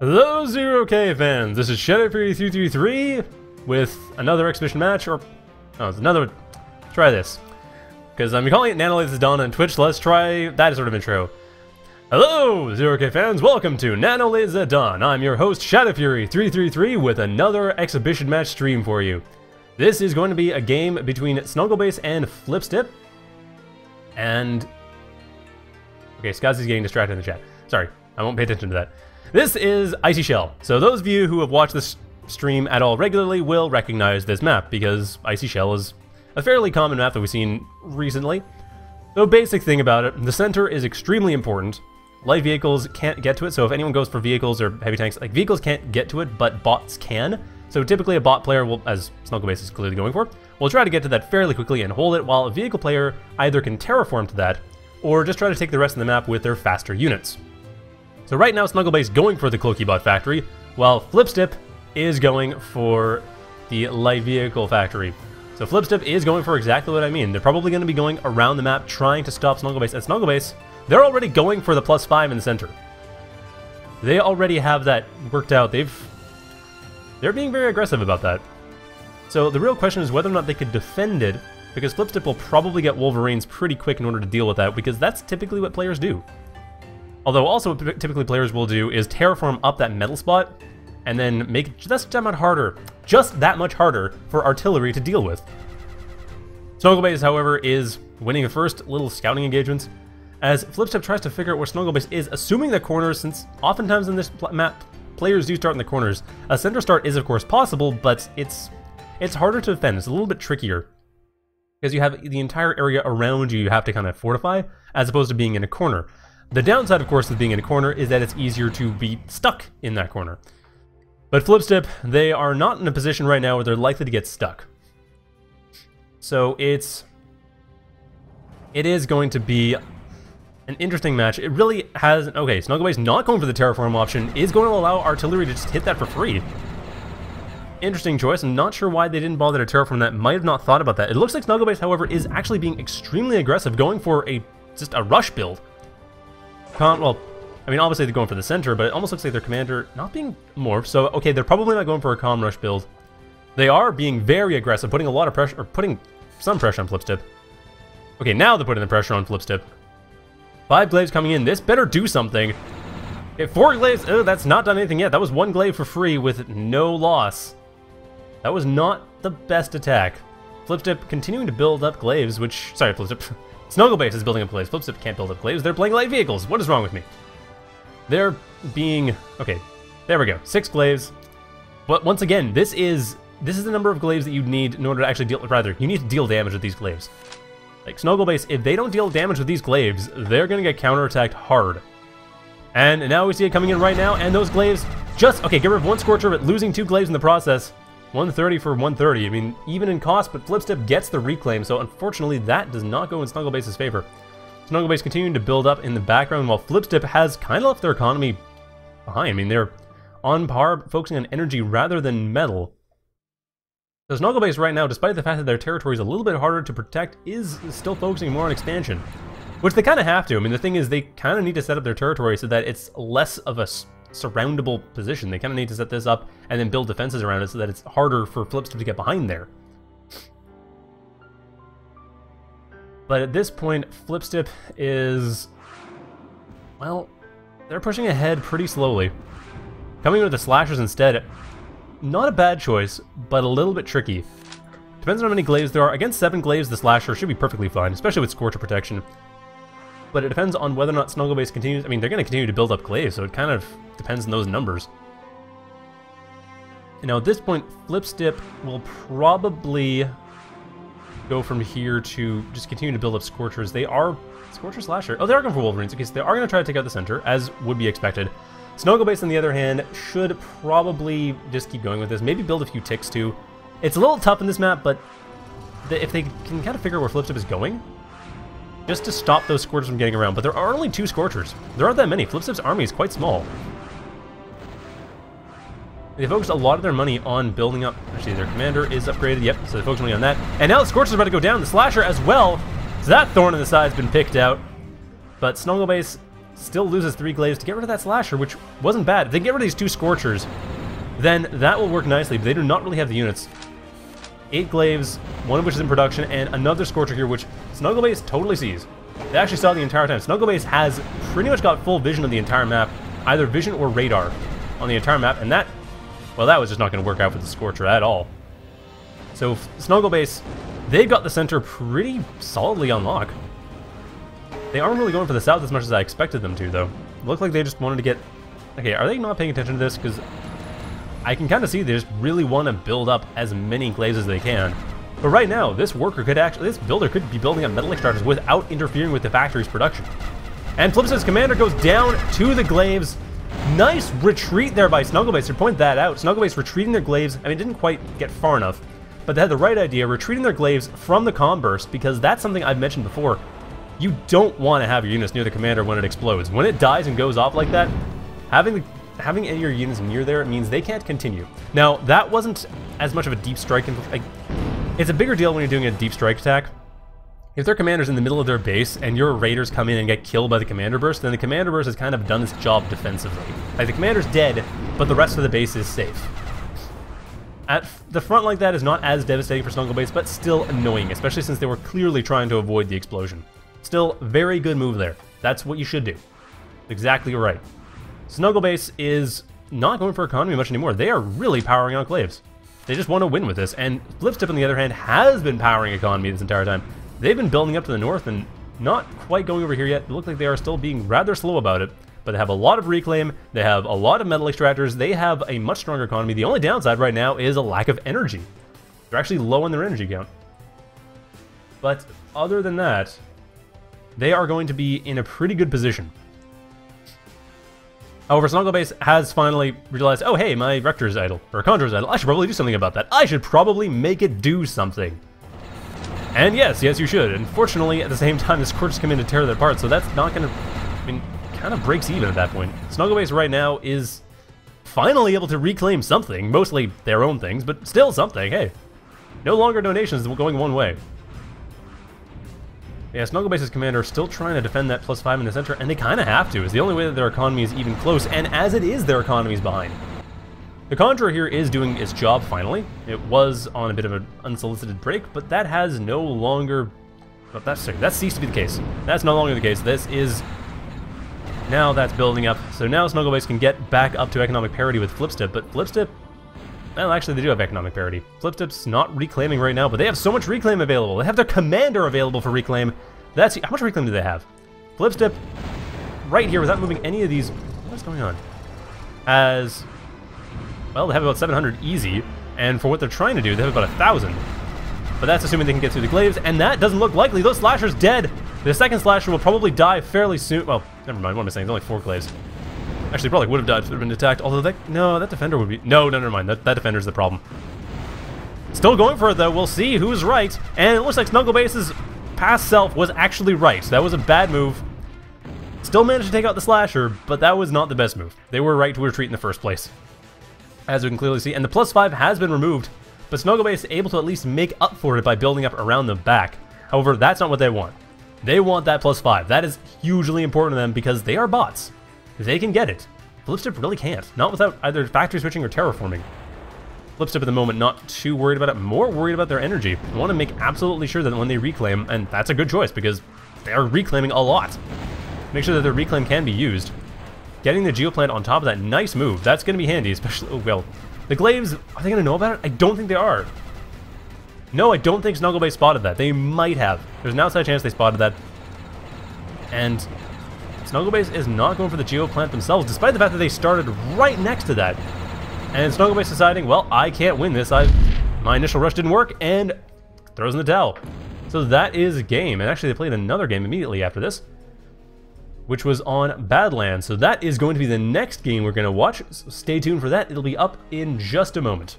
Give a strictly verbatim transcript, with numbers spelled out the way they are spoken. Hello Zero-K fans, this is Shadowfury three three three with another exhibition match, or... oh, it's another... try this. Because I'm calling it Nanolades at Dawn on Twitch, let's try that sort of intro. Hello Zero-K fans, welcome to Nanolades at Dawn. I'm your host Shadowfury three three three with another exhibition match stream for you. This is going to be a game between SnuggleBass and Flipstip. And... okay, Scuzzy's getting distracted in the chat. Sorry, I won't pay attention to that. This is Icy Shell, so those of you who have watched this stream at all regularly will recognize this map, because Icy Shell is a fairly common map that we've seen recently. The basic thing about it, the center is extremely important. Light vehicles can't get to it, so if anyone goes for vehicles or heavy tanks, like, vehicles can't get to it, but bots can. So typically a bot player will, as SnuggleBass is clearly going for, will try to get to that fairly quickly and hold it, while a vehicle player either can terraform to that, or just try to take the rest of the map with their faster units. So right now, SnuggleBass going for the Cloaky Bot factory, while Flipstip is going for the light vehicle factory. So Flipstip is going for exactly what I mean. They're probably going to be going around the map trying to stop SnuggleBass. At SnuggleBass, they're already going for the plus five in the center. They already have that worked out. They've they're being very aggressive about that. So the real question is whether or not they could defend it, because Flipstip will probably get Wolverines pretty quick in order to deal with that, because that's typically what players do. Although also what typically players will do is terraform up that metal spot and then make it just that much harder, just that much harder for artillery to deal with. SnuggleBass, however, is winning the first little scouting engagements as Flipstip tries to figure out where SnuggleBass is, assuming the corners, since oftentimes in this map, players do start in the corners. A center start is of course possible, but it's, it's harder to defend, it's a little bit trickier. Because you have the entire area around you you have to kind of fortify, as opposed to being in a corner. The downside, of course, of being in a corner is that it's easier to be stuck in that corner. But Flipstip, they are not in a position right now where they're likely to get stuck. So it's... it is going to be an interesting match. It really has... okay, SnuggleBass not going for the terraform option, is going to allow artillery to just hit that for free. Interesting choice. I'm not sure why they didn't bother to terraform that. Might have not thought about that. It looks like SnuggleBass, however, is actually being extremely aggressive, going for a just a rush build. Well, I mean, obviously they're going for the center, but it almost looks like their commander not being morphed. So, okay, they're probably not going for a comm rush build. They are being very aggressive, putting a lot of pressure, or putting some pressure on Flipstip. Okay, now they're putting the pressure on Flipstip. Five Glaives coming in. This better do something. If four Glaives, oh, that's not done anything yet. That was one Glaive for free with no loss. That was not the best attack. Flipstip continuing to build up Glaives, which, sorry, Flipstip. SnuggleBass is building up Glaives. Flipstip can't build up Glaives. They're playing light vehicles. What is wrong with me? They're being... okay, there we go. Six Glaives. But once again, this is this is the number of Glaives that you need in order to actually deal... rather, you need to deal damage with these Glaives. Like, SnuggleBass, if they don't deal damage with these Glaives, they're going to get counterattacked hard. And now we see it coming in right now, and those Glaives just... okay, get rid of one Scorcher, but losing two Glaives in the process. one thirty for one thirty. I mean, even in cost, but Flipstip gets the reclaim, so unfortunately that does not go in SnuggleBass's favor. SnuggleBass continuing to build up in the background while Flipstip has kind of left their economy behind. I mean, they're on par, focusing on energy rather than metal. So SnuggleBass right now, despite the fact that their territory is a little bit harder to protect, is still focusing more on expansion, which they kind of have to. I mean, the thing is they kind of need to set up their territory so that it's less of a surroundable position. They kind of need to set this up and then build defenses around it so that it's harder for Flipstip to get behind there. But at this point, Flipstip is... well, they're pushing ahead pretty slowly. Coming in with the Slashers instead, not a bad choice, but a little bit tricky. Depends on how many Glaives there are. Against seven Glaives, the Slasher should be perfectly fine, especially with Scorcher protection. But it depends on whether or not SnuggleBass continues... I mean, they're going to continue to build up Glaives, so it kind of depends on those numbers. And now at this point, Flipstip will probably go from here to just continue to build up Scorchers. They are... Scorcher Slasher. Oh, they are going for Wolverines. Okay, so they are going to try to take out the center, as would be expected. SnuggleBass, on the other hand, should probably just keep going with this. Maybe build a few ticks, too. It's a little tough in this map, but the, if they can kind of figure out where Flipstip is going, just to stop those Scorchers from getting around. But there are only two Scorchers. There aren't that many. Flipstip's army is quite small. They focused a lot of their money on building up... actually, their commander is upgraded. Yep, so they focused money on that. And now the Scorcher's about to go down. The Slasher as well. So that thorn in the side's been picked out. But SnuggleBass Still loses three Glaives to get rid of that Slasher, which wasn't bad. If they get rid of these two Scorchers, then that will work nicely, but they do not really have the units. Eight Glaives, one of which is in production, and another Scorcher here, which SnuggleBass totally sees. They actually saw it the entire time. SnuggleBass has pretty much got full vision of the entire map, either vision or radar on the entire map, and that, well, that was just not going to work out with the Scorcher at all. So SnuggleBass, they've got the center pretty solidly on lock. They aren't really going for the south as much as I expected them to, though. Looked like they just wanted to get... Okay, are they not paying attention to this? Because I can kind of see they just really want to build up as many Glaives as they can. But right now, this worker could actually, this builder could be building up metal extractors without interfering with the factory's production. And Flipstip's commander goes down to the Glaives. Nice retreat there by SnuggleBass. To point that out, SnuggleBass retreating their Glaives. I mean, it didn't quite get far enough, but they had the right idea, retreating their Glaives from the comm burst, because that's something I've mentioned before. You don't want to have your units near the commander when it explodes. When it dies and goes off like that, having the Having any of your units near there means they can't continue. Now, that wasn't as much of a deep strike. In, like, it's a bigger deal when you're doing a deep strike attack. If their commander's in the middle of their base and your raiders come in and get killed by the commander burst, then the commander burst has kind of done its job defensively. Like, the commander's dead, but the rest of the base is safe. At the front like that is not as devastating for SnuggleBass, but still annoying, especially since they were clearly trying to avoid the explosion. Still, very good move there. That's what you should do. Exactly right. SnuggleBass is not going for economy much anymore. They are really powering out Glaives. They just want to win with this, and Flipstip, on the other hand, has been powering economy this entire time. They've been building up to the north and not quite going over here yet. It looks like they are still being rather slow about it, but they have a lot of reclaim, they have a lot of metal extractors, they have a much stronger economy. The only downside right now is a lack of energy. They're actually low on their energy count. But other than that, they are going to be in a pretty good position. However, SnuggleBass has finally realized, oh hey, my Rector is idle, or Condor is idle, I should probably do something about that. I should probably make it do something. And yes, yes you should. Unfortunately, at the same time, the Scorchers come in to tear that apart, so that's not going to, I mean, kind of breaks even at that point. SnuggleBass right now is finally able to reclaim something, mostly their own things, but still something, hey. No longer donations going one way. Yeah, SnuggleBass's commander still trying to defend that plus five in the center, and they kind of have to. It's the only way that their economy is even close, and as it is, their economy is behind. The Conjurer here is doing its job, finally. It was on a bit of an unsolicited break, but that has no longer... Well, that's, that ceased to be the case. That's no longer the case. This is... Now that's building up. So now SnuggleBass can get back up to economic parity with Flipstip, but Flipstip... Well, actually, they do have economic parity. Flipstip's not reclaiming right now, but they have so much reclaim available. They have their commander available for reclaim. That's... How much reclaim do they have? Flipstip, right here, without moving any of these... What's going on? As... Well, they have about seven hundred easy, and for what they're trying to do, they have about one thousand. But that's assuming they can get through the Glaives, and that doesn't look likely. Those Slashers dead! The second Slasher will probably die fairly soon. Well, never mind, what am I saying? There's only four Glaives. Actually, probably would have died if it had been attacked, although that... No, that defender would be... No, no, never mind. That, that defender's the problem. Still going for it, though. We'll see who's right. And it looks like SnuggleBass's past self was actually right. That was a bad move. Still managed to take out the Slasher, but that was not the best move. They were right to retreat in the first place, as we can clearly see. And the plus five has been removed, but SnuggleBass is able to at least make up for it by building up around the back. However, that's not what they want. They want that plus five. That is hugely important to them because they are bots. They can get it. Flipstip really can't. Not without either factory switching or terraforming. Flipstip at the moment not too worried about it, more worried about their energy. They want to make absolutely sure that when they reclaim, and that's a good choice because they are reclaiming a lot. Make sure that their reclaim can be used. Getting the Geoplant on top of that, nice move. That's going to be handy, especially, oh, well. The Glaives, are they going to know about it? I don't think they are. No, I don't think SnuggleBass spotted that. They might have. There's an outside chance they spotted that. And... SnuggleBass is not going for the Geoplant themselves, despite the fact that they started right next to that. And SnuggleBass deciding, well, I can't win this. I, my initial rush didn't work, and throws in the towel. So that is game. And actually, they played another game immediately after this, which was on Badlands. So that is going to be the next game we're going to watch. So stay tuned for that. It'll be up in just a moment.